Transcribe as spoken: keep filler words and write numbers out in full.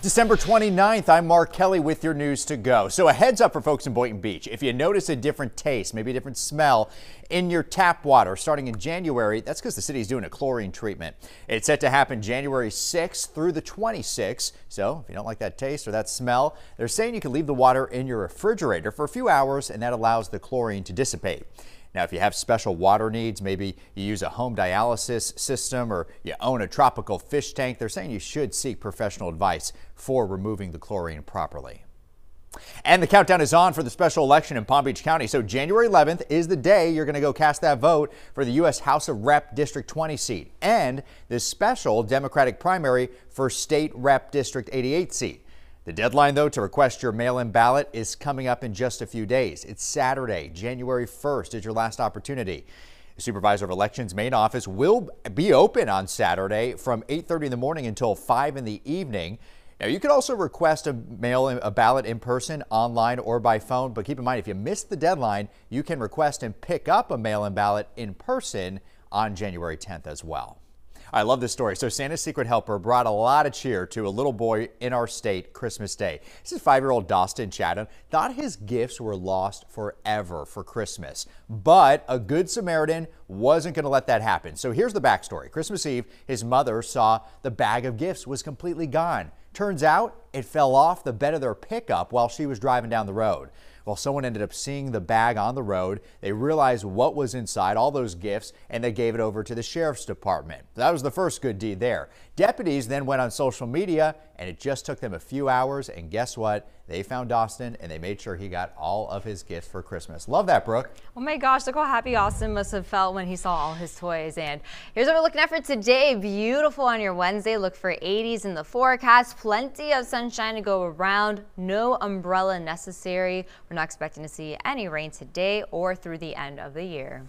December twenty-ninth, I'm Mark Kelly with your news to go. So a heads up for folks in Boynton Beach. If you notice a different taste, maybe a different smell in your tap water starting in January, that's because the city is doing a chlorine treatment. It's set to happen January sixth through the twenty-sixth. So if you don't like that taste or that smell, they're saying you can leave the water in your refrigerator for a few hours and that allows the chlorine to dissipate. Now, if you have special water needs, maybe you use a home dialysis system or you own a tropical fish tank, they're saying you should seek professional advice for removing the chlorine properly. And the countdown is on for the special election in Palm Beach County. So January eleventh is the day you're going to go cast that vote for the U S House of Rep District twenty seat and this special Democratic primary for State Rep District eighty-eight seat. The deadline, though, to request your mail-in ballot is coming up in just a few days. It's Saturday, January first is your last opportunity. The Supervisor of Elections main office will be open on Saturday from eight thirty in the morning until five in the evening. Now, you can also request a mail-in a ballot in person, online, or by phone. But keep in mind, if you missed the deadline, you can request and pick up a mail-in ballot in person on January tenth as well. I love this story. So Santa's secret helper brought a lot of cheer to a little boy in our state Christmas Day. This is five-year-old Dustin Chatham. Thought his gifts were lost forever for Christmas, but a good Samaritan wasn't going to let that happen. So here's the backstory. Christmas Eve, his mother saw the bag of gifts was completely gone. Turns out it fell off the bed of their pickup while she was driving down the road. Well, someone ended up seeing the bag on the road. They realized what was inside, all those gifts, and they gave it over to the sheriff's department. That was the first good deed there. Deputies then went on social media, and it just took them a few hours. And guess what? They found Dustin, and they made sure he got all of his gifts for Christmas. Love that, Brooke. Oh my gosh, look how happy Austin must have felt when he saw all his toys. And here's what we're looking at for today. Beautiful on your Wednesday. Look for eighties in the forecast. Plenty of sunshine to go around. No umbrella necessary. We're not expecting to see any rain today or through the end of the year.